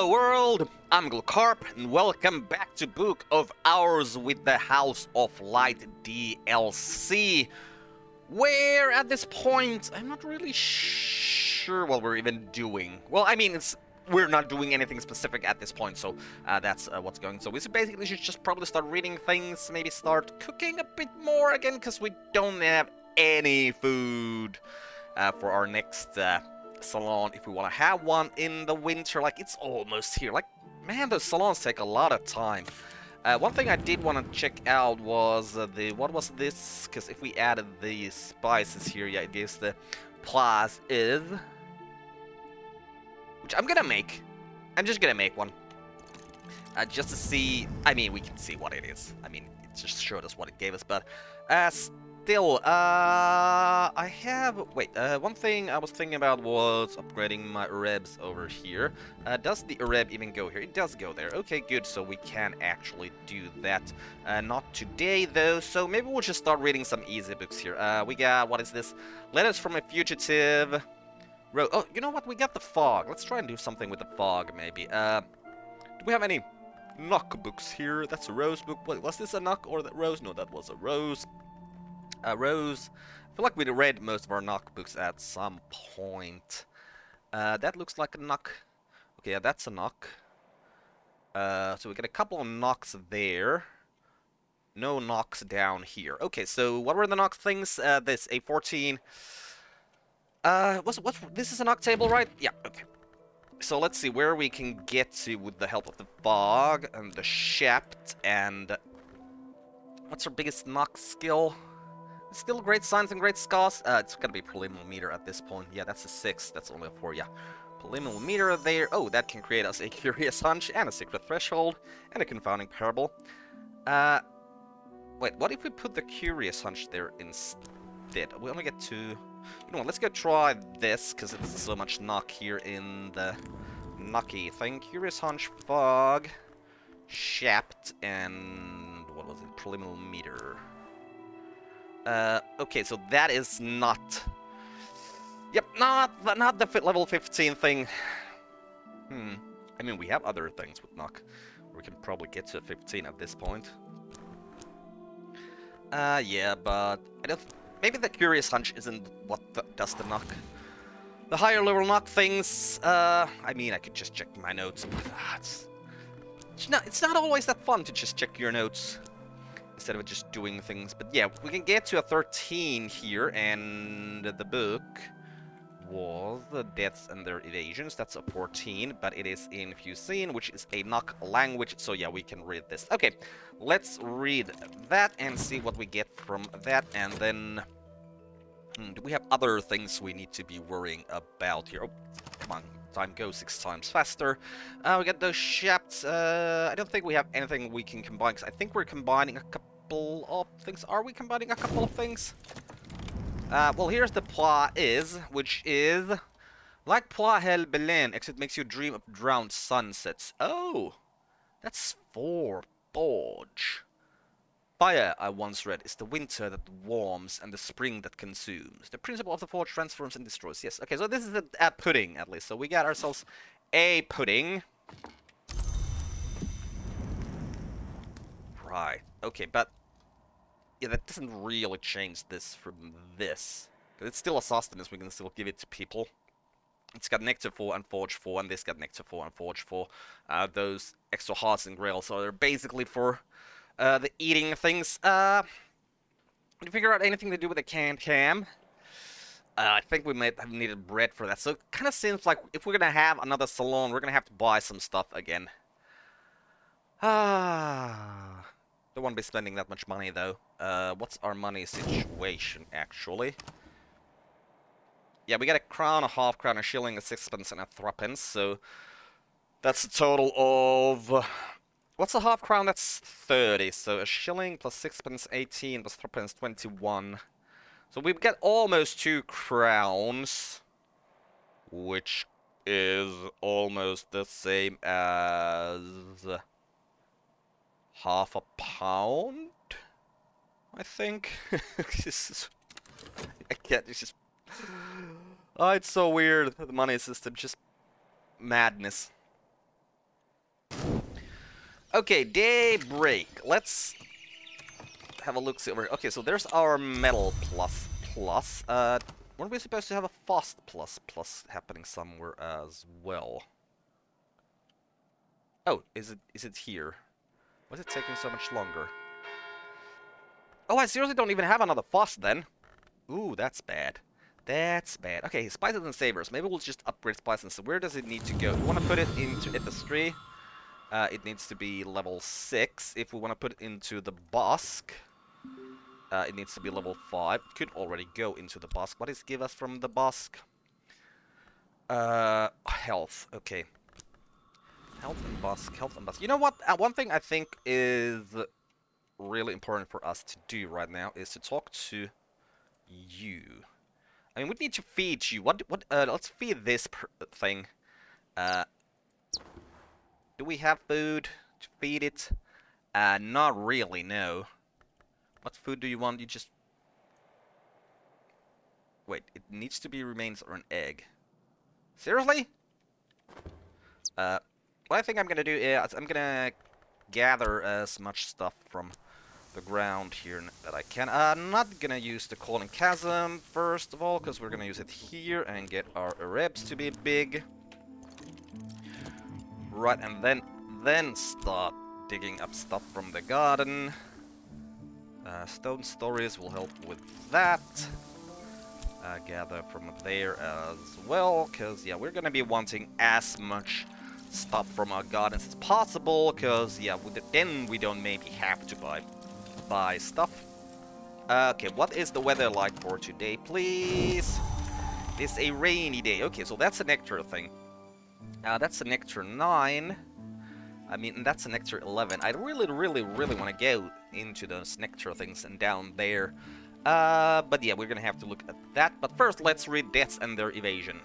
Hello world, I'm Glucarp and welcome back to Book of Hours with the House of Light DLC, where at this point I'm not really sure what we're even doing. Well, I mean, we're not doing anything specific at this point, so that's what's going on. So we basically should just probably start reading things, maybe start cooking a bit more again, because we don't have any food for our next salon, if we want to have one in the winter. Like, it's almost here. Like, man, those salons take a lot of time. One thing I did want to check out was what was this? Because if we added the spices here, yeah, it gives the plus is, which I'm gonna make. I'm just gonna make one just to see. I mean, we can see what it is. I mean, it just showed us what it gave us, but still, I have... Wait, one thing I was thinking about was upgrading my Rebs over here. Does the Reb even go here? It does go there. Okay, good, so we can actually do that. Not today, though, so maybe we'll just start reading some easy books here. We got... What is this? Letters from a Fugitive... Oh, you know what? We got the Fog. Let's try and do something with the Fog, maybe. Do we have any knock books here? That's a Rose book. Wait, was this a knock or the Rose? No, that was a Rose. Rose. I feel like we read most of our knock books at some point. That looks like a knock. Okay, yeah, that's a knock. So we get a couple of knocks there. No knocks down here. Okay, so what were the knock things? This A14. What's this is a knock table, right? Yeah. Okay. So let's see where we can get to with the help of the Fog and the Shapt and what's our biggest knock skill? Still great signs and great scars. It's gonna be Polymeter at this point. Yeah, that's a 6. That's only a 4. Yeah, Polymeter there. Oh, that can create us a Curious Hunch and a Secret Threshold and a Confounding Parable. Wait, what if we put the Curious Hunch there instead? We only get 2. You know what? Let's go try this because it's so much knock here in the knocky thing. Curious Hunch, Fog, Shapt, and what was it? Polymeter. Okay, so that is not... Yep, not the level 15 thing. I mean, we have other things with knock. We can probably get to 15 at this point. Yeah, but... maybe the Curious Hunch isn't what does the knock. The higher level knock things... I mean, I could just check my notes, but... it's not always that fun to just check your notes instead of just doing things. But yeah, we can get to a 13 here, and the book was The Deaths and Their Evasions. That's a 14, but it is in Fusine, which is a knock language, so yeah, we can read this. Okay, let's read that and see what we get from that, and then... do we have other things we need to be worrying about here? Oh, come on. Time goes 6 times faster. We got those shafts. I don't think we have anything we can combine, because I think we're combining a couple of things. Are we combining a couple of things? Well, here's the Pla is, which is... Like Pla Hel Belen, except makes you dream of drowned sunsets. Oh! That's for Forge. Fire, I once read, is the winter that warms and the spring that consumes. The principle of the forge transforms and destroys. Yes, okay, so this is a pudding, at least. So we got ourselves a pudding. Right, okay, but... Yeah, that doesn't really change this from this. It's still a sustenance, we can still give it to people. It's got Nectar 4 and Forge 4, and this got Nectar 4 and Forge 4. Those extra hearts and grails, so they're basically for... the eating things. Did you figure out anything to do with the canned ham? I think we might have needed bread for that. So it kind of seems like if we're going to have another salon, we're going to have to buy some stuff again. Don't want to be spending that much money, though. What's our money situation, actually? Yeah, we got a crown, a half crown, a shilling, a sixpence, and a threepence. So that's a total of... What's a half crown? That's 30. So a shilling plus sixpence, 18 plus threepence, 21. So we've got almost 2 crowns, which is almost the same as half a pound, I think. I can't. It's just. Oh, it's so weird. The money system, just madness. Okay, daybreak. Let's have a look-see over here. Okay, so there's our metal plus. Weren't we supposed to have a fast plus happening somewhere as well? Oh, is it here? Why is it taking so much longer? Oh, I seriously don't even have another fast then. Ooh, that's bad. That's bad. Okay, spices and savers. Maybe we'll just upgrade spices. So where does it need to go? We want to put it into industry. It needs to be level 6. If we want to put it into the busk, it needs to be level 5. It could already go into the busk. What does it give us from the busk? Health. Okay. Health and busk. You know what? One thing I think is really important for us to do right now is to talk to you. I mean, we need to feed you. Let's feed this thing. Do we have food to feed it? Not really, no. What food do you want? You just... Wait, it needs to be remains or an egg. Seriously? What I think I'm gonna do is I'm gonna gather as much stuff from the ground here that I can. I'm not gonna use the Calling Chasm first of all, because we're gonna use it here and get our Erebs to be big. Right, and then start digging up stuff from the garden. Stone stories will help with that. Gather from there as well, because yeah, we're gonna be wanting as much stuff from our gardens as possible, because yeah, then we don't maybe have to buy stuff. Okay, what is the weather like for today, please? It's a rainy day. Okay, so that's a nectar thing. That's a Nectar 9. I mean, that's a Nectar 11. I really want to go into those Nectar things and down there. But yeah, we're going to have to look at that. But first, let's read Deaths and Their Evasion.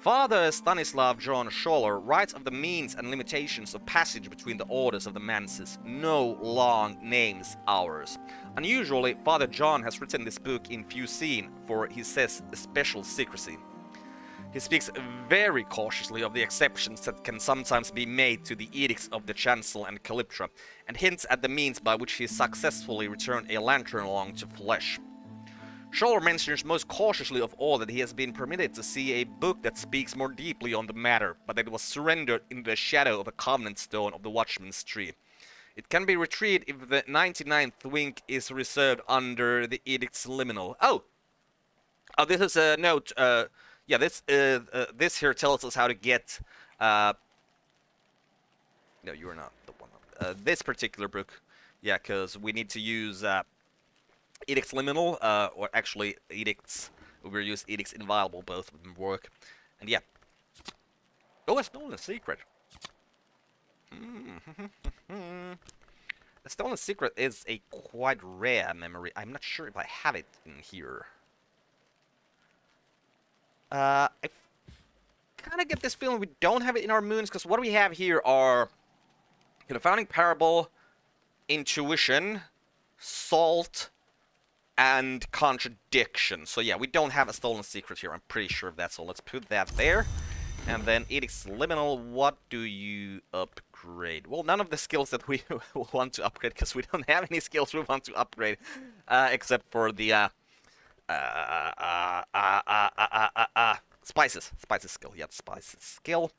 Father Stanislav John Scholler writes of the means and limitations of passage between the orders of the Manses. No long names ours. Unusually, Father John has written this book in Fusine, for, he says, a special secrecy. He speaks very cautiously of the exceptions that can sometimes be made to the edicts of the Chancel and Calyptra, and hints at the means by which he successfully returned a lantern along to flesh. Scholler mentions most cautiously of all that he has been permitted to see a book that speaks more deeply on the matter, but that was surrendered in the shadow of a covenant stone of the Watchman's Tree. It can be retrieved if the 99th wink is reserved under the edicts liminal. Oh, this is a note. Yeah, this here tells us how to get, no, you are not the one, this particular book, yeah, because we need to use Edicts Liminal, or actually Edicts, we'll use Edicts Inviolable, both of them work, and yeah. Oh, I stole a secret. A stolen secret is a quite rare memory. I'm not sure if I have it in here. I kind of get this feeling we don't have it in our moons, because what we have here are Confounding Parable, Intuition, Salt, and Contradiction. So yeah, we don't have a stolen secret here. I'm pretty sure of that. So let's put that there. And then Edicts Liminal, what do you upgrade? Well, none of the skills that we want to upgrade, because we don't have any skills we want to upgrade, except for the... Spices skill. Yep, spices skill.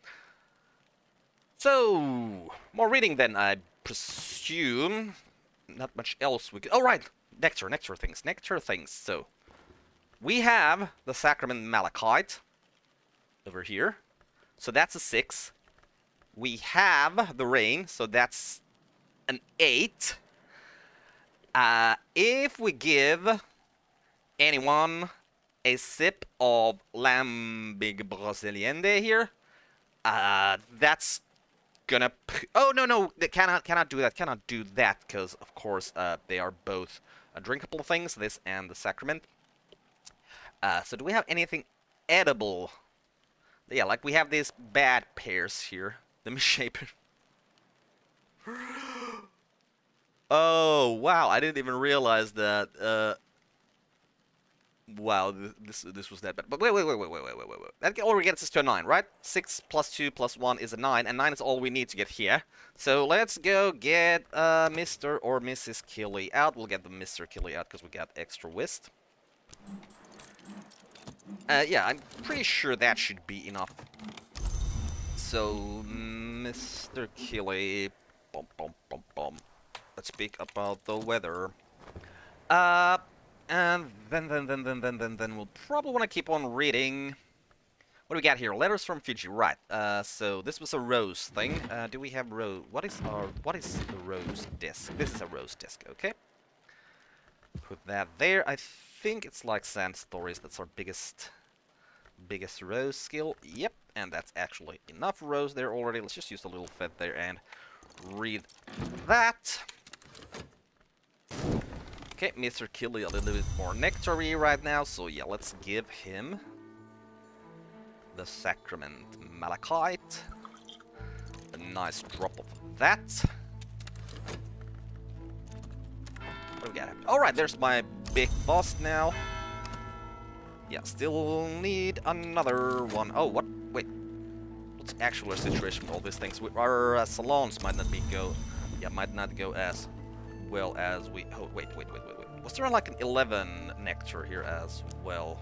So, more reading then, I presume. Not much else we could... Oh, right! Nectar things. So, we have the Sacrament Malachite over here. So, that's a 6. We have the Rain. So, that's an 8. If we give... anyone a sip of Lambic Brasiliende here? That's gonna... Oh, no, they cannot do that, because, of course, they are both drinkable things, this and the sacrament. So do we have anything edible? Yeah, like, we have these bad pears here. The misshapen. Oh, wow, I didn't even realize that, Wow, this was that bad. But wait. That already gets us to a 9, right? 6 plus 2 plus 1 is a 9, and 9 is all we need to get here. So let's go get Mr. or Mrs. Killy out. We'll get the Mr. Killy out because we got extra whist. Yeah, I'm pretty sure that should be enough. So, Mr. Killy... Let's speak about the weather. And then we'll probably want to keep on reading. What do we got here? Letters from Fiji, right? So this was a rose thing. Do we have rose? What is the rose disc? This is a rose disc, okay? Put that there. I think it's like sand stories. That's our biggest rose skill. Yep, and that's actually enough rose there already. Let's just use the little fed there and read that. Okay, Mr. Killy a little bit more nectary right now, so yeah, let's give him the Sacrament Malachite. A nice drop of that. What do we got? Alright, there's my big boss now. Yeah, still need another one. Oh, what? Wait. What's the actual situation with all these things? Our salons might not go as... well as we... Oh, wait. Was there like an 11 nectar here as well?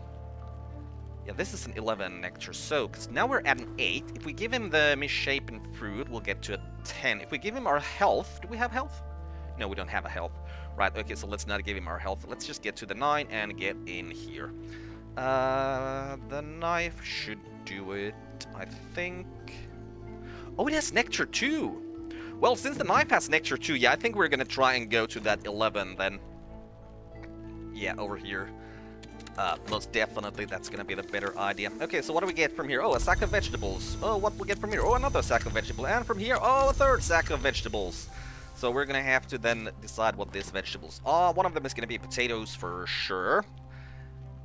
Yeah, this is an 11 nectar, so... Because now we're at an 8. If we give him the misshapen fruit, we'll get to a 10. If we give him our health... Do we have health? No, we don't have a health. Right, okay, so let's not give him our health. Let's just get to the 9 and get in here. The knife should do it, I think. Oh, it has nectar too! Well, since the knife has nectar too, yeah, I think we're gonna try and go to that 11 then. Yeah, over here. Most definitely, that's gonna be the better idea. Okay, so what do we get from here? Oh, a sack of vegetables. Oh, what do we get from here? Oh, another sack of vegetables. And from here, oh, a third sack of vegetables. So we're gonna have to then decide what these vegetables are. One of them is gonna be potatoes for sure.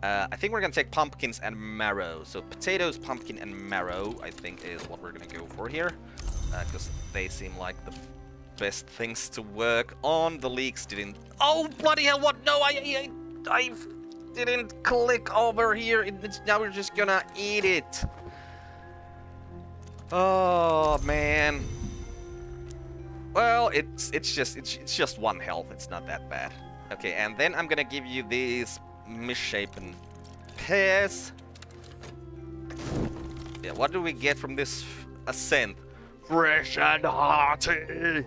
I think we're gonna take pumpkins and marrow. So potatoes, pumpkin, and marrow, I think, is what we're gonna go for here. Because they seem like the best things to work on. The leaks didn't... Oh, bloody hell, what? No, I didn't click over here. Now we're just gonna eat it. Oh, man. Well, it's just one health. It's not that bad. Okay, and then I'm gonna give you these misshapen pears. Yeah, what do we get from this ascent? Fresh and hearty!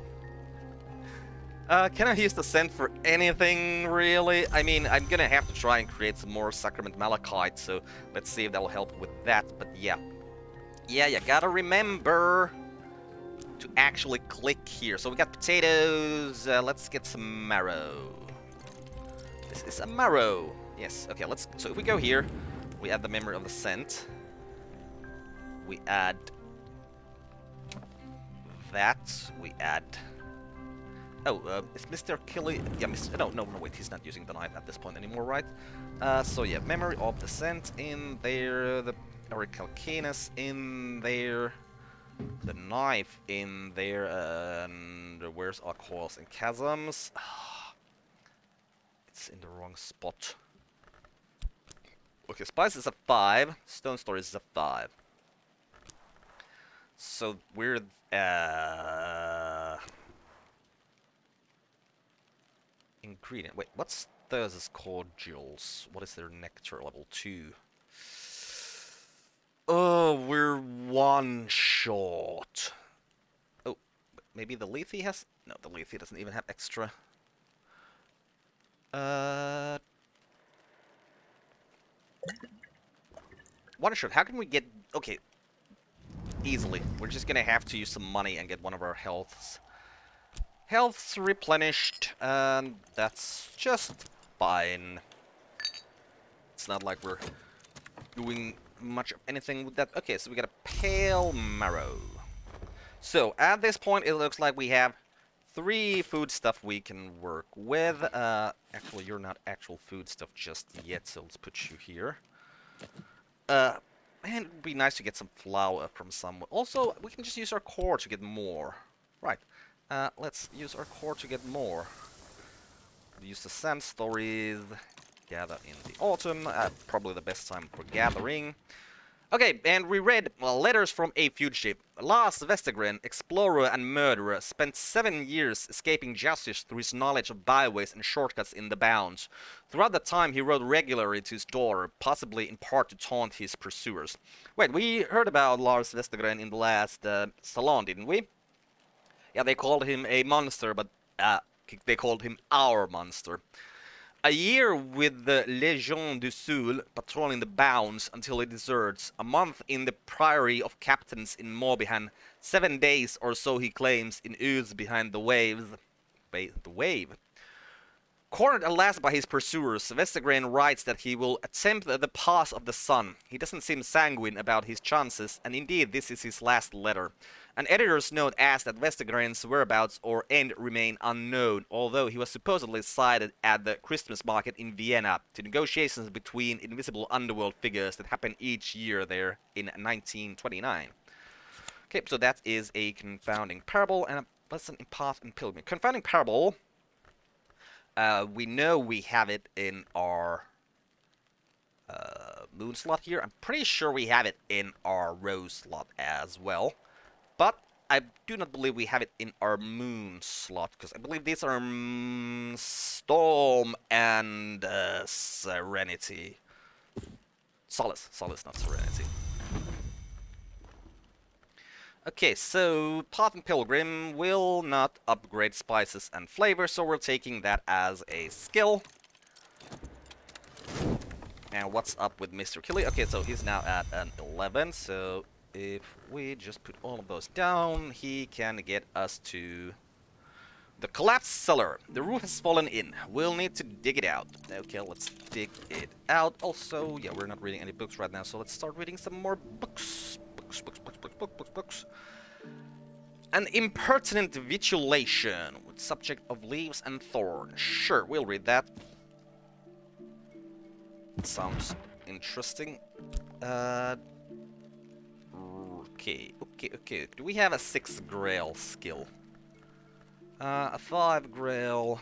Can I use the scent for anything, really? I mean, I'm gonna have to try and create some more Sacrament Malachite, so let's see if that'll help with that, but yeah. Yeah, you gotta remember to actually click here. So we got potatoes, let's get some marrow. This is a marrow! Yes, okay, let's... So if we go here, we add the memory of the scent. We add... that we add. Oh, is Mr. Killy? Yeah, no, wait, he's not using the knife at this point anymore, right? So yeah, memory of the scent in there, the Oricalcanus in there, the knife in there, and where's our coils and chasms? It's in the wrong spot. Okay, spice is a 5, stone storage is a 5. So we're ingredient. Wait, what's those cordials? What is their nectar level 2? Oh, we're one short. Oh, maybe the Lethe has. No, the Lethe doesn't even have extra. One short. How can we get? Okay. Easily. We're just gonna have to use some money and get one of our healths. Healths replenished, and that's just fine. It's not like we're doing much of anything with that. Okay, so we got a pale marrow. So, at this point, it looks like we have 3 food stuff we can work with. Actually, you're not actual food stuff just yet, so let's put you here. And it would be nice to get some flour from somewhere. Also, we can just use our core to get more. Right. Let's use our core to get more. Use the sand stories. gather in the autumn, probably the best time for gathering. Okay, and we read letters from a fugitive. Lars Vestergren, explorer and murderer, spent 7 years escaping justice through his knowledge of byways and shortcuts in the bounds. Throughout the time, he wrote regularly to his daughter, possibly in part to taunt his pursuers. Wait, we heard about Lars Vestergren in the last salon, didn't we? Yeah, they called him a monster, but they called him our monster. A year with the Legion du Soleil, patrolling the bounds until it deserts. A month in the Priory of Captains in Morbihan. 7 days or so, he claims, in ooze behind the waves. Cornered at last by his pursuers, Vestergren writes that he will attempt the pass of the sun. He doesn't seem sanguine about his chances, and indeed this is his last letter. An editor's note asks that Vestergren's whereabouts or end remain unknown, although he was supposedly sighted at the Christmas market in Vienna, to negotiations between invisible underworld figures that happen each year there in 1929. Okay, so that is a confounding parable and a lesson in path and pilgrim. Confounding parable, we know we have it in our moon slot here. I'm pretty sure we have it in our rose slot as well. But I do not believe we have it in our moon slot, because I believe these are Storm and Serenity. Solace. Solace, not Serenity. Okay, so Path and Pilgrim will not upgrade spices and flavor, so we're taking that as a skill. And what's up with Mr. Killy? Okay, so he's now at an 11, so... if we just put all of those down, he can get us to the collapsed cellar. The roof has fallen in. We'll need to dig it out. Okay, let's dig it out. Also, yeah, we're not reading any books right now, so let's start reading some more books. Books. An impertinent vitulation with subject of leaves and thorns. Sure, we'll read that. Sounds interesting. Okay. Do we have a 6 grail skill? A 5 grail...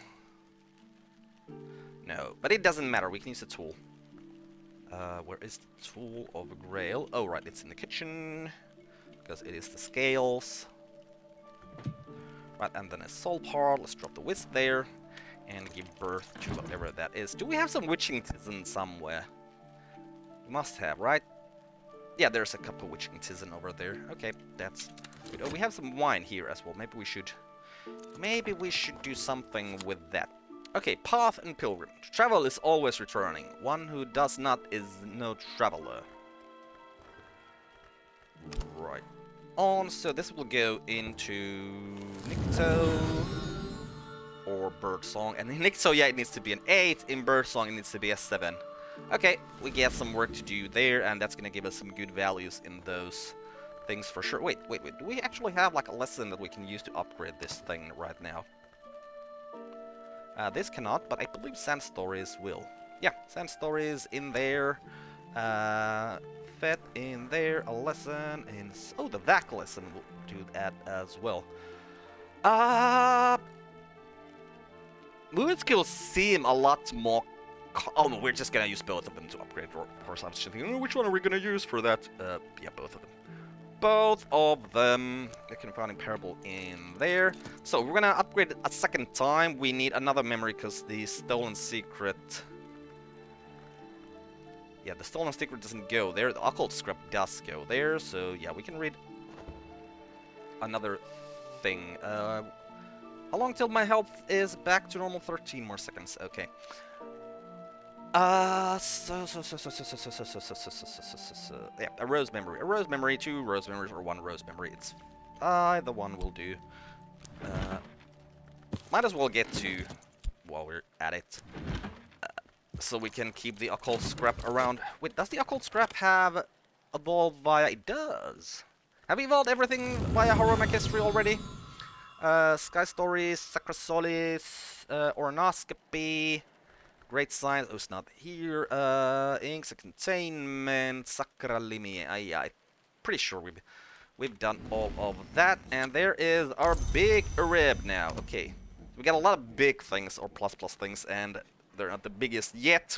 no, but it doesn't matter. We can use a tool. Where is the tool of a grail? Oh, right, it's in the kitchen. Because it is the scales. Right, and then a soul part. Let's drop the whisk there. And give birth to whatever that is. Do we have some witchington somewhere? We must have, right? Yeah, there's a cup of witching tizen over there. Okay, that's good. Oh, we have some wine here as well. Maybe we should do something with that. Okay, path and pilgrim. Travel is always returning. One who does not is no traveler. Right on. So this will go into Nikto or Birdsong. And in Nikto, yeah, it needs to be an 8. In Birdsong, it needs to be a 7. Okay, we get some work to do there, and that's gonna give us some good values in those things for sure. Wait, do we actually have, like, a lesson that we can use to upgrade this thing right now? This cannot, but I believe Sand Stories will. Yeah, Sand Stories in there, Fed in there, a lesson in... oh, the Vac lesson will do that as well. Movement skills seem a lot more... oh no, we're just gonna use both of them to upgrade, or something. Which one are we gonna use for that? Yeah, both of them. Both of them. The confounding parable in there. So we're gonna upgrade it a second time. We need another memory because the stolen secret. Yeah, the stolen secret doesn't go there. The occult script does go there. So yeah, we can read another thing. How long till my health is back to normal? 13 more seconds. Okay. Yeah, a rose memory, 2 rose memories, or 1 rose memory. It's either one will do. Might as well get to while we're at it, so we can keep the occult scrap around. Wait, does the occult scrap have evolved via? It does. Have we evolved everything via Horomach History already? Sky Stories, Sacrosolis, Ornoscopy. Great Science, oh, it's not here, Inks, Containment, Sacralimi, I'm pretty sure we've done all of that, and there is our big Arab now. Okay, we got a lot of big things, or plus plus things, and they're not the biggest yet,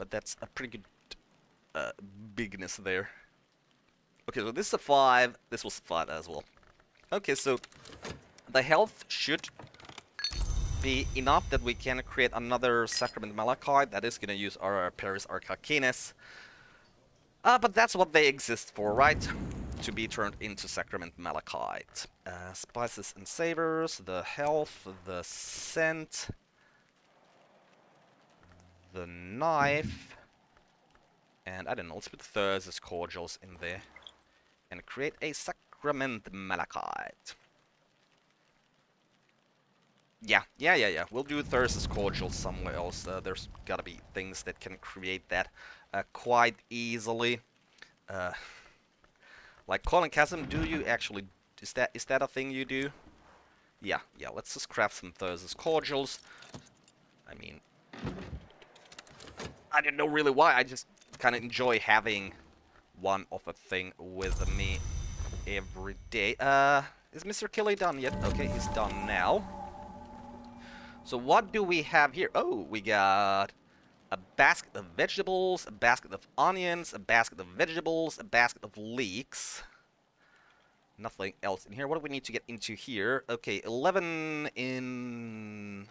But that's a pretty good bigness there. Okay, so this is a 5. This was a 5 as well. Okay, so the health should be enough that we can create another Sacrament Malachite that is going to use our Paris Arcakines. But that's what they exist for, right? To be turned into Sacrament Malachite. Spices and savors, the health, the scent, the knife, and I don't know, let's put Thurses Cordials in there and create a Sacrament Malachite. Yeah. We'll do Thurses Cordials somewhere else. There's gotta be things that can create that quite easily. Like Colin Chasm, do you actually... Is that a thing you do? Yeah. Let's just craft some Thurses Cordials. I mean... I don't know really why. I just kind of enjoy having one of a thing with me every day. Is Mr. Killy done yet? Okay, he's done now. So what do we have here? Oh, we got a basket of vegetables, a basket of onions, a basket of vegetables, a basket of leeks. Nothing else in here. What do we need to get into here? Okay, 11 in...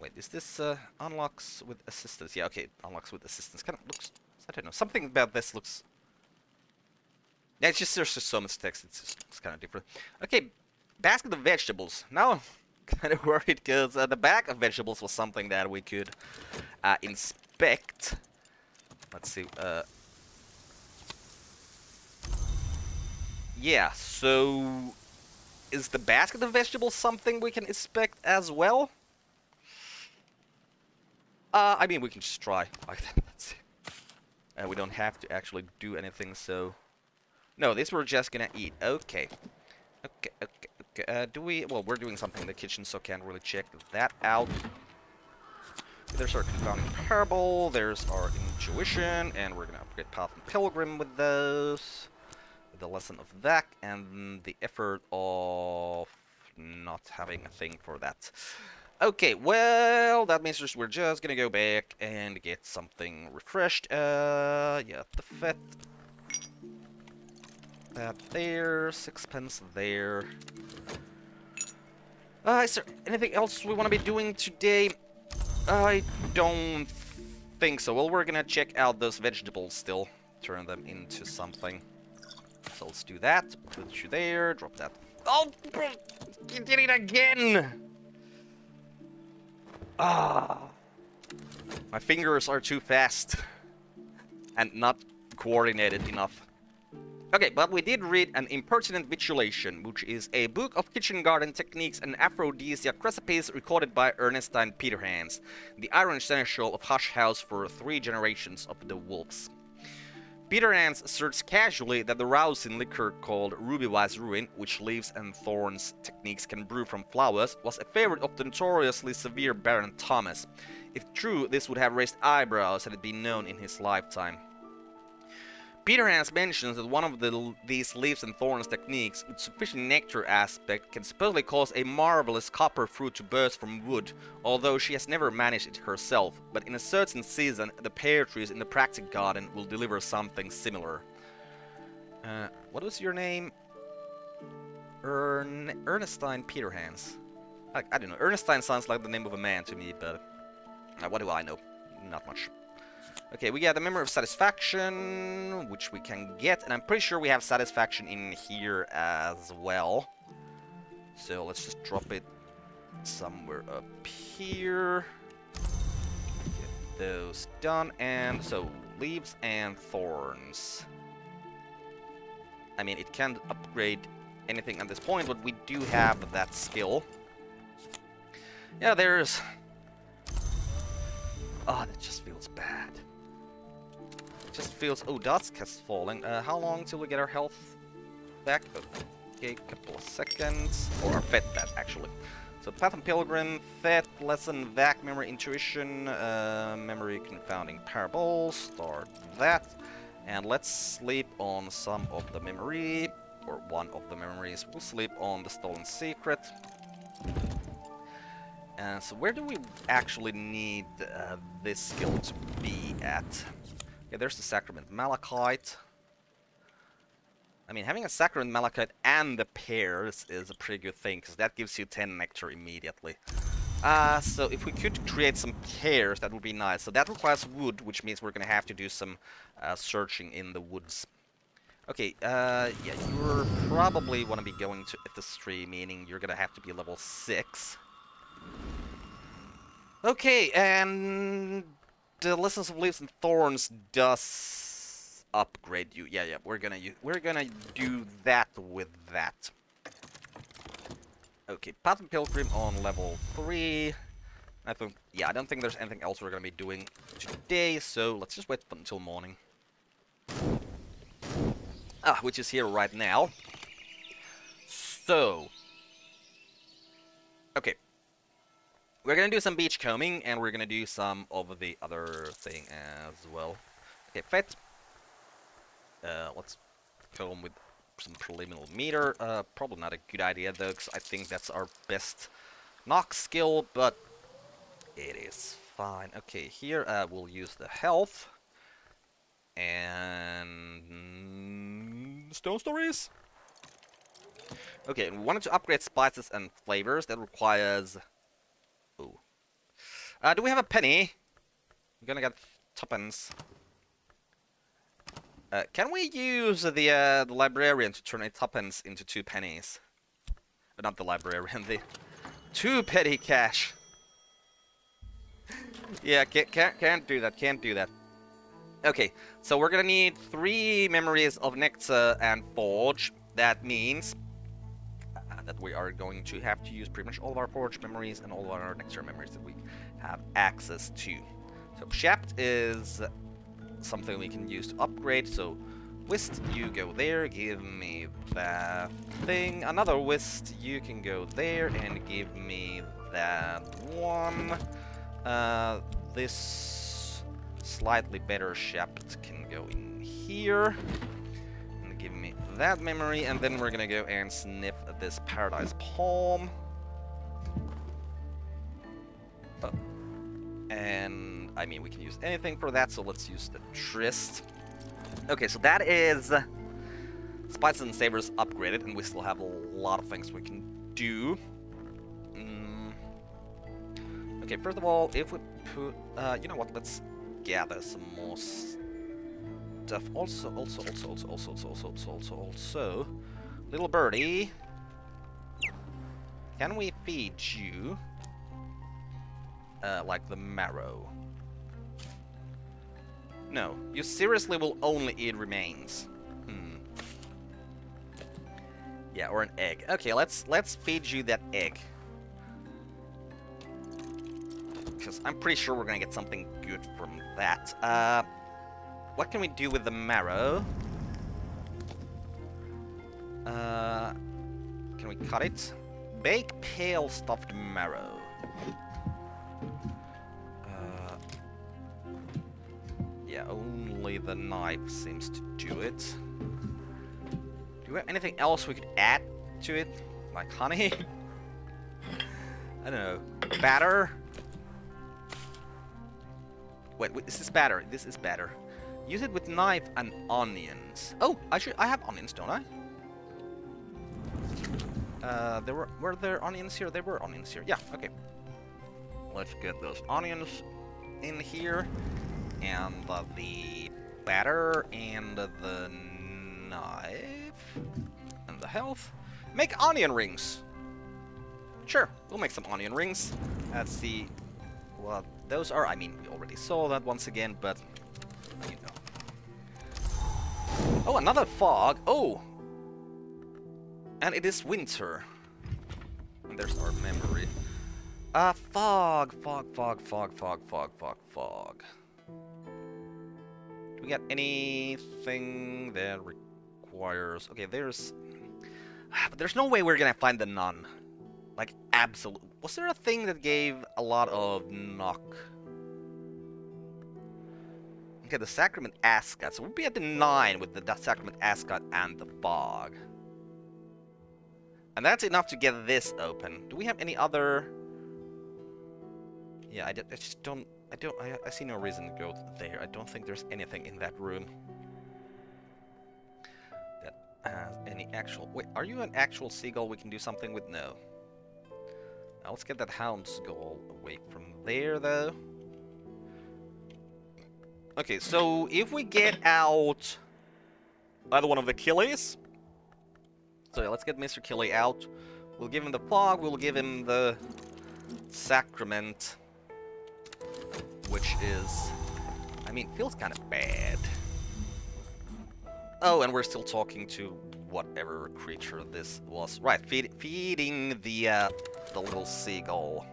Wait, is this unlocks with assistance? Yeah, okay, unlocks with assistance. Kind of looks... I don't know, something about this looks... Yeah, it's just there's just so much text, it's kind of different. Okay, basket of vegetables. Now I'm kind of worried because the bag of vegetables was something that we could inspect. Let's see. Yeah, so... Is the basket of vegetables something we can inspect as well? I mean, we can just try like that. That's it. We don't have to actually do anything, so... No, these we're just gonna eat. Okay. Do we... Well, we're doing something in the kitchen, so can't really check that out. There's our Confounding Parable, there's our Intuition, and we're gonna upgrade Path and Pilgrim with those. The Lesson of that, and the effort of not having a thing for that. Okay, well, that means we're just gonna go back and get something refreshed. Yeah, the fat. That there, 6 pence there. Is there anything else we want to be doing today? I don't think so. Well, we're gonna check out those vegetables still. Turn them into something. So let's do that. Put you there, drop that. Oh, you did it again! Ah, my fingers are too fast and not coordinated enough. Okay, but we did read An Impertinent Vitulation, which is a book of kitchen garden techniques and aphrodisiac recipes recorded by Ernestine Peterhans, the Iron Seneschal of Hush House for 3 generations of the Wolves. Peterhans asserts casually that the rousing liquor called Rubywise Ruin, which leaves and thorns techniques can brew from flowers, was a favorite of the notoriously severe Baron Thomas. If true, this would have raised eyebrows had it been known in his lifetime. Peterhans mentions that one of these leaves and thorns techniques, with sufficient nectar aspect, can supposedly cause a marvelous copper fruit to burst from wood, although she has never managed it herself, but in a certain season, the pear trees in the practic garden will deliver something similar. What was your name? Ernestine Peterhans. I don't know, Ernestine sounds like the name of a man to me, but what do I know? Not much. Okay, we got the Memory of Satisfaction, which we can get, and I'm pretty sure we have Satisfaction in here as well. So let's just drop it somewhere up here. Get those done, and so leaves and thorns. I mean, it can't upgrade anything at this point, but we do have that skill. Yeah, there's... Oh, that just feels bad. It just feels... Oh, Dusk has fallen. How long till we get our health back? Okay, a couple of seconds. Or our Fed back, actually. So, Path and Pilgrim, Fed, Lesson, Vac, Memory, Intuition, Memory, Confounding Parable. Start that. And let's sleep on some of the memory. Or one of the memories. We'll sleep on the Stolen Secret. So where do we actually need this skill to be at? Okay, there's the Sacrament Malachite. I mean, having a Sacrament Malachite and the pears is a pretty good thing, because that gives you 10 nectar immediately. So if we could create some pears, that would be nice. So that requires wood, which means we're going to have to do some searching in the woods. Okay, yeah, you're probably want to be going to Ethistry, meaning you're going to have to be level 6. Okay, and the Lessons of Leaves and Thorns does upgrade you. Yeah, we're gonna do that with that. Okay, Path of Pilgrim on level 3. I think, yeah, I don't think there's anything else we're gonna be doing today, so let's just wait until morning. Ah, which is here right now. So, okay. We're gonna do some beachcombing, and we're gonna do some of the other thing as well. Okay, Fet. Let's comb with some preliminary meter. Probably not a good idea though, because I think that's our best knock skill, but it is fine. Okay, here we'll use the health and stone stories. Okay, and we wanted to upgrade spices and flavors. That requires. Ooh. Do we have a penny? I'm gonna get tuppence. Can we use the librarian to turn a tuppence into 2 pennies? But not the librarian, the 2 petty cash. Yeah, can't do that. Can't do that. Okay, so we're gonna need 3 memories of Nectar and Forge. That means. That we are going to have to use pretty much all of our Forge memories and all of our Nectar memories that we have access to. So Shapt is something we can use to upgrade, so Whist, you go there, give me that thing. Another Whist, you can go there and give me that one. This slightly better Shapt can go in here. Give me that memory, and then we're gonna go and sniff this Paradise Palm. Oh. And I mean, we can use anything for that, so let's use the Tryst. Okay, so that is Spices and Savors upgraded, and we still have a lot of things we can do. Okay, first of all, if we put, you know what, let's gather some more stuff. Also, little birdie, can we feed you, like the marrow? No, you seriously will only eat remains. Yeah, or an egg. Okay, let's feed you that egg. Because I'm pretty sure we're gonna get something good from that. What can we do with the marrow? Can we cut it? Bake pale stuffed marrow. Yeah, only the knife seems to do it. Do we have anything else we could add to it? Like honey? I don't know. Batter? Wait, is this batter? This is batter. Use it with knife and onions. Oh, I have onions, don't I? Were there onions here? There were onions here. Yeah, okay. Let's get those onions in here. And the batter and the knife. And the health. Make onion rings! Sure, we'll make some onion rings. Let's see what those are. I mean, we already saw that once again, but you know. Oh, another fog. Oh! And it is winter. And there's our memory. Fog. Do we got anything that requires... Okay, there's... But there's no way we're gonna find the nun. Like, absolute... Was there a thing that gave a lot of knock? Okay, the Sacrament Ascot. So we'll be at the 9 with the Sacrament Ascot and the Bog. And that's enough to get this open. Do we have any other Yeah, I just don't... I see no reason to go there. I don't think there's anything in that room that has any actual... Wait, are you an actual seagull we can do something with? No. Now let's get that hound's goal away from there, though. Okay, so if we get out either one of the Killies... So yeah, let's get Mr. Killie out. We'll give him the Pog, we'll give him the Sacrament, which is, I mean, feels kind of bad. Oh, and we're still talking to whatever creature this was. Right, feeding the little seagull.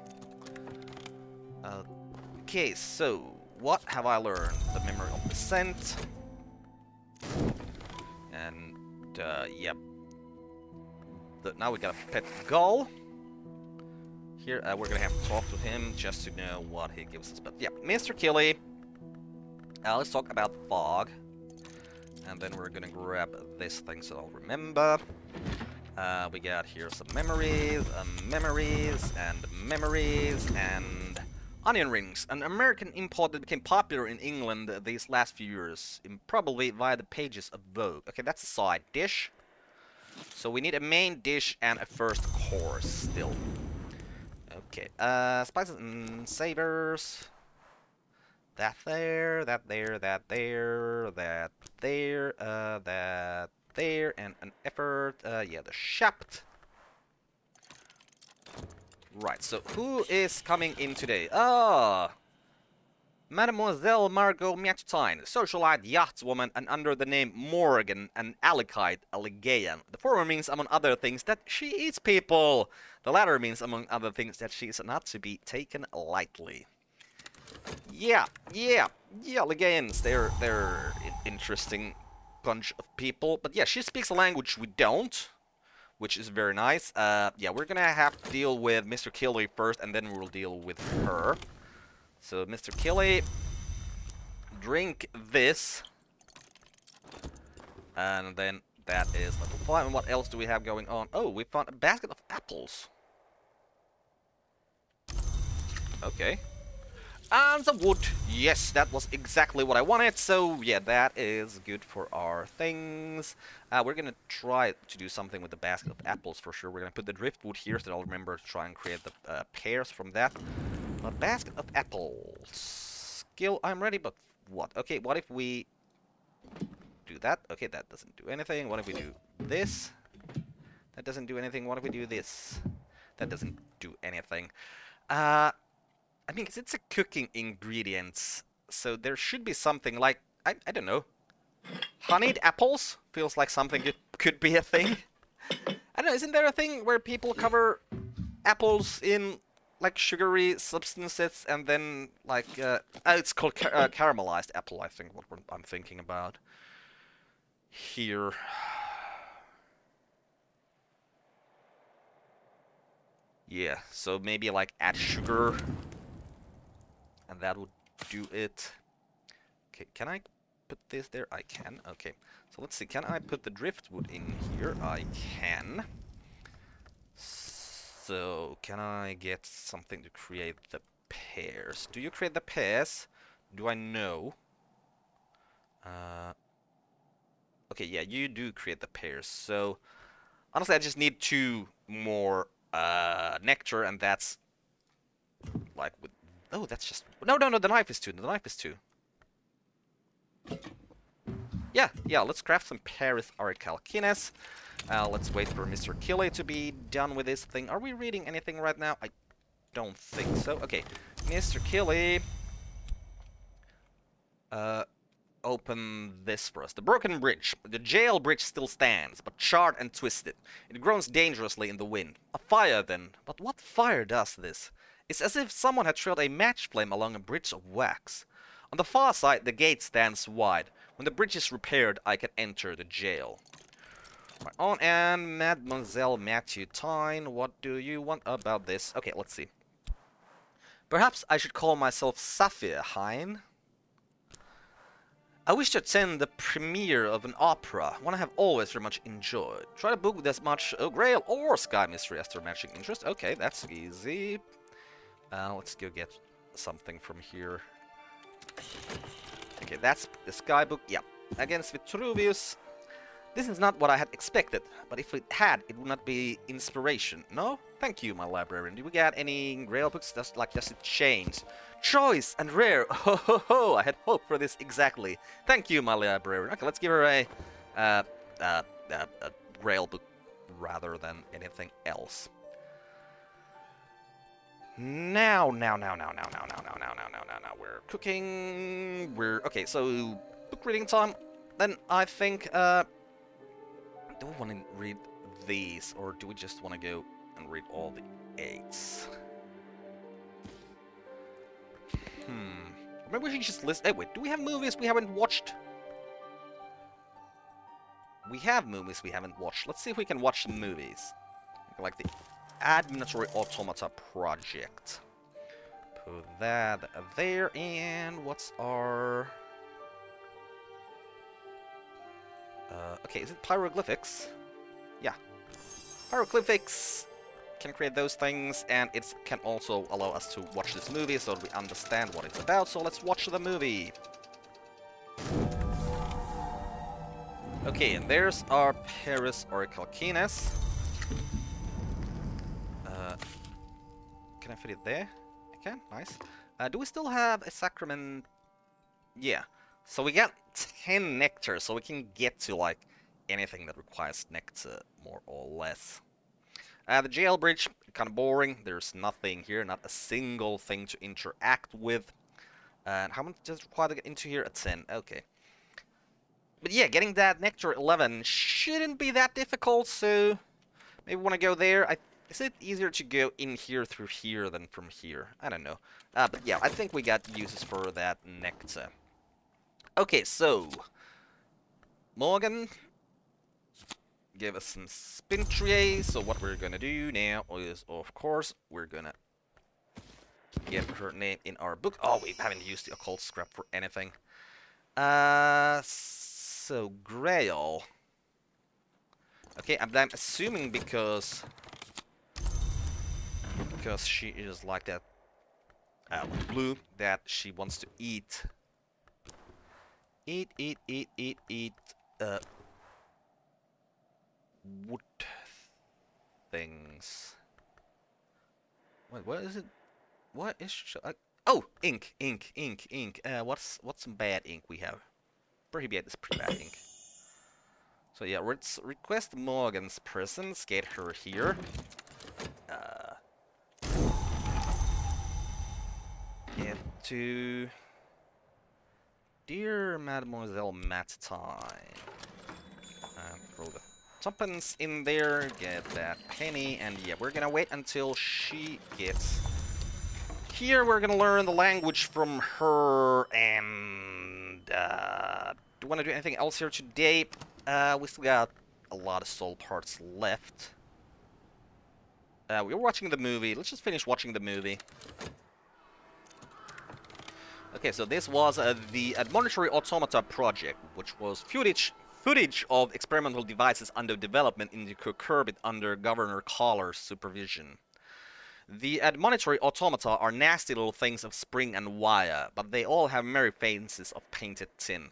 Okay, so what have I learned? The memory of the scent, and yep. Now we got a pet gull. Here we're gonna have to talk to him just to know what he gives us. But yeah, Mr. Killie. Let's talk about the fog, and then we're gonna grab this thing so I'll remember. We got here some memories, memories, and memories, and onion rings. An American import that became popular in England these last few years, probably via the pages of Vogue. Okay, that's a side dish. So we need a main dish and a first course still. Okay, spices and savors. That there, that there, that there, that there, that there, and an effort. Yeah, the shaft. Right, so who is coming in today? Ah! Mademoiselle Margot Mathieu-Tain, socialite, yachtswoman, and under the name Morgan and Alekhite, Alighean. The former means, among other things, that she eats people. The latter means, among other things, that she is not to be taken lightly. Yeah, Aligheans, they're an interesting bunch of people. But yeah, she speaks a language we don't, which is very nice. Yeah, we're gonna have to deal with Mr. Killie first, and then we'll deal with her. So, Mr. Killie, drink this, and then that is level 5, and what else do we have going on? Oh, we found a basket of apples. Okay. And some wood. Yes, that was exactly what I wanted, so yeah, that is good for our things. We're gonna try to do something with the basket of apples for sure. We're gonna put the driftwood here so that I'll remember to try and create the pears from that. A basket of apples. Skill, I'm ready, but what? Okay, what if we do that? Okay, that doesn't do anything. What if we do this? That doesn't do anything. What if we do this? That doesn't do anything. I mean, cause it's a cooking ingredients, so there should be something like, I don't know. Honeyed apples feels like something that could be a thing. I don't know, isn't there a thing where people cover apples in like sugary substances and then like oh, it's called caramelized apple, I think what I'm thinking about here. Yeah, so maybe like add sugar and that would do it. Okay, can I put this there? I can. Okay, so let's see, can I put the driftwood in here? I can. So, can I get something to create the pears? Do you create the pears? Do I know? Okay, yeah, you do create the pears. So, honestly, I just need 2 more nectar, and that's like with... Oh, that's just... No, the knife is 2. The knife is 2. Yeah, let's craft some Paris Aricalcines. Let's wait for Mr. Killie to be done with this thing. Are we reading anything right now? I don't think so. Okay, Mr. Killie, open this for us. The broken bridge. The jail bridge still stands, but charred and twisted. It groans dangerously in the wind. A fire, then. But what fire does this? It's as if someone had trailed a match flame along a bridge of wax. On the far side, the gate stands wide. When the bridge is repaired, I can enter the jail. Right on, and Mademoiselle Mathieu-Tain, what do you want about this? Okay, let's see. Perhaps I should call myself Safia Hein. I wish to attend the premiere of an opera, one I have always very much enjoyed. Try to book with as much Grail or Sky Mystery as their matching interest. Okay, that's easy. Let's go get something from here. Okay, that's the skybook. Yeah, against Vitruvius. This is not what I had expected, but if it had, it would not be inspiration. No? Thank you, my librarian. Do we get any grail books? Just like just chains. Choice and rare. Ho ho ho! I had hoped for this exactly. Thank you, my librarian. Okay, let's give her a grail book rather than anything else. Now. We're cooking. We're okay. So book reading time. Then I think. Do we want to read these, or do we just want to go and read all the 8s? Maybe we should just list... Oh, wait, do we have movies we haven't watched? We have movies we haven't watched. Let's see if we can watch some movies. Like the Admonitory Automata project. Put that there, and what's our... okay, is it pyroglyphics? Yeah. Pyroglyphics can create those things, and it can also allow us to watch this movie so that we understand what it's about. So let's watch the movie. Okay, and there's our Paris Orichalcines. Can I fit it there? I can, nice. Do we still have a sacrament? Yeah. So we got 10 nectar, so we can get to, like, anything that requires nectar, more or less. The jail bridge, kind of boring. There's nothing here, not a single thing to interact with. And how much does it require to get into here? A 10, okay. But yeah, getting that nectar 11 shouldn't be that difficult, so maybe we want to go there. Is it easier to go in here through here than from here? I don't know. But yeah, I think we got uses for that nectar. Okay, so, Morgan, give us some spin tray. So what we're gonna do now is, of course, we're gonna get her name in our book. Oh, we haven't used the occult scrap for anything. So Grail. Okay, I'm assuming because she is like that blue that she wants to eat. Eat wood things. Wait, what is it? What is oh, ink. What's some bad ink we have? Pretty bad, it's pretty bad ink. So yeah, let's request Morgan's presence, get her here. Get to Dear Mademoiselle Mathieu-Tain. Throw the tuppence in there, get that penny, and yeah, we're gonna wait until she gets here. We're gonna learn the language from her, and do you want to do anything else here today? We still got a lot of soul parts left. We're watching the movie. Let's just finish watching the movie. Okay, so this was the Admonitory Automata project, which was footage of experimental devices under development in the Cucurbit under Governor Collar's supervision. The Admonitory Automata are nasty little things of spring and wire, but they all have merry faces of painted tin.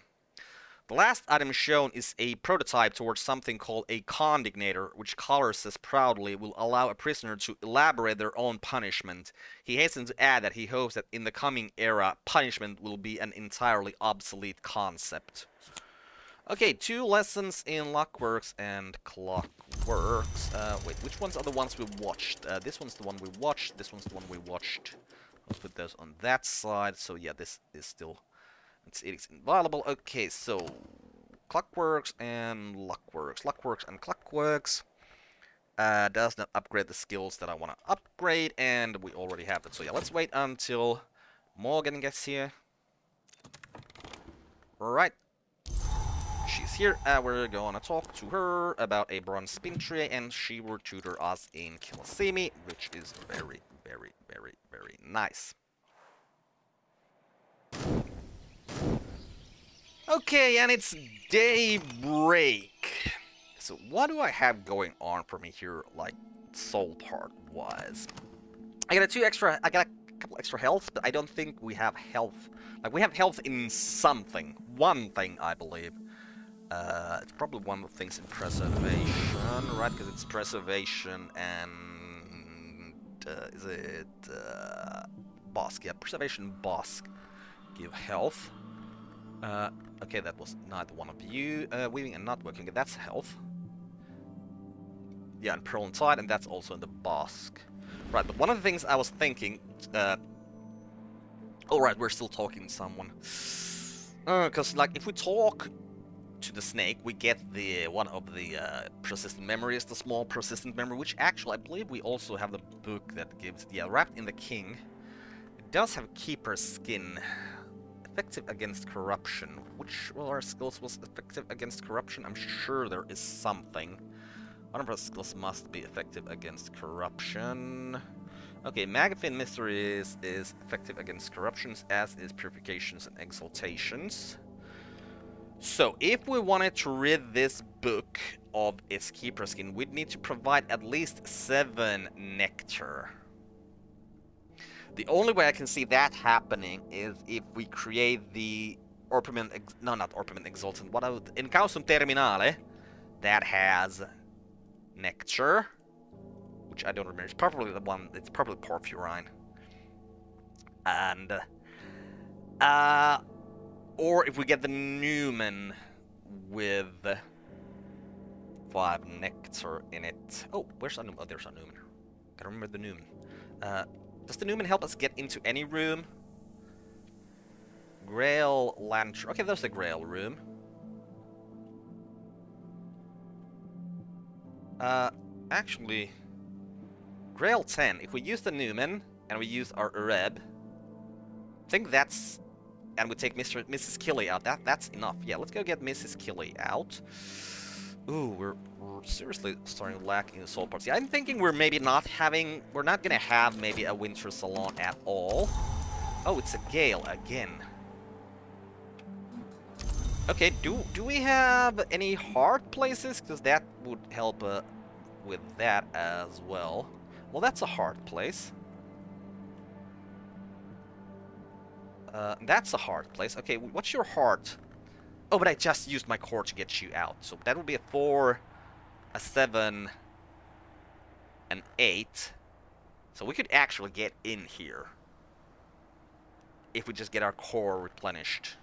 The last item shown is a prototype towards something called a Condignator, which Collar says proudly will allow a prisoner to elaborate their own punishment. He hastens to add that he hopes that in the coming era, punishment will be an entirely obsolete concept. Okay, 2 lessons in Lockworks and Clockworks. Wait, which ones are the ones we watched? This one's the one we watched, this one's the one we watched. Let's put those on that side, so yeah, this is still... It's inviolable. Okay, so Clockworks and Lockworks. Lockworks and Clockworks does not upgrade the skills that I want to upgrade, and we already have it. So yeah, let's wait until Morgan gets here. Alright. She's here. We're going to talk to her about a bronze spin tray, and she will tutor us in Kilosemi, which is very, very, very, very nice. Okay, and it's daybreak. So what do I have going on for me here, like soul part wise? I got a 2 extra. I got a couple extra health, but I don't think we have health. Like, we have health in something. One thing, I believe. It's probably one of the things in preservation, right? Because it's preservation and... is it... Bosque. Yeah, preservation, Bosque. Give health. Okay, that was neither one of you. Weaving and not working. That's health. Yeah, and Pearl and Tide, and that's also in the Bosque. Right, but one of the things I was thinking... oh, right, we're still talking to someone. Because, like, if we talk to the snake, we get the one of the persistent memories, the small persistent memory, which actually, I believe we also have the book that gives... Yeah, Wrapped in the King. It does have Keeper's Skin. Effective against corruption. Which of our skills was effective against corruption? I'm sure there is something. One of our skills must be effective against corruption. Okay, Magathine Mysteries is effective against corruptions, as is Purifications and Exaltations. So, if we wanted to rid this book of its Keeper's Skin, we'd need to provide at least 7 nectar. The only way I can see that happening is if we create the Orpiment... No, not Orpiment Exultant. What about... In Causum Terminale, that has... nectar, which I don't remember. It's probably the one. It's probably Porphyrine, and or if we get the Newman with 5 nectar in it. Oh, where's our Newman? Oh, there's our Newman. Gotta remember the Newman. Does the Newman help us get into any room? Grail lantern. Okay, there's the Grail room. Actually, Grail 10, if we use the Newman, and we use our Ureb, I think that's... And we take Mrs. Killy out, that's enough. Yeah, let's go get Mrs. Killy out. Ooh, we're seriously starting to lack in the soul parts. Yeah, I'm thinking we're maybe not having... We're not gonna have maybe a winter salon at all. Oh, it's a gale again. Okay, do we have any hard places? Because that would help with that as well. Well, that's a hard place. That's a hard place. Okay, what's your heart? Oh, but I just used my core to get you out. So that would be a 4, a 7, an 8. So we could actually get in here. If we just get our core replenished.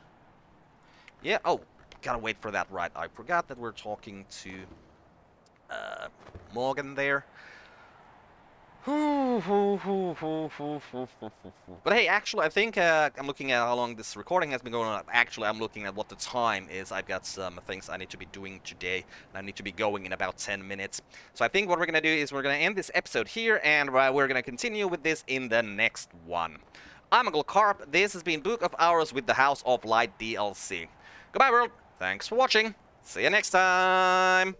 Yeah, oh, gotta wait for that, right. I forgot that we're talking to... Morgan there. But hey, actually, I think I'm looking at how long this recording has been going on. Actually, I'm looking at what the time is. I've got some things I need to be doing today, and I need to be going in about 10 minutes. So I think what we're going to do is we're going to end this episode here, and we're going to continue with this in the next one. I'm Uncle Carp. This has been Book of Hours with the House of Light DLC. Goodbye, world. Thanks for watching. See you next time.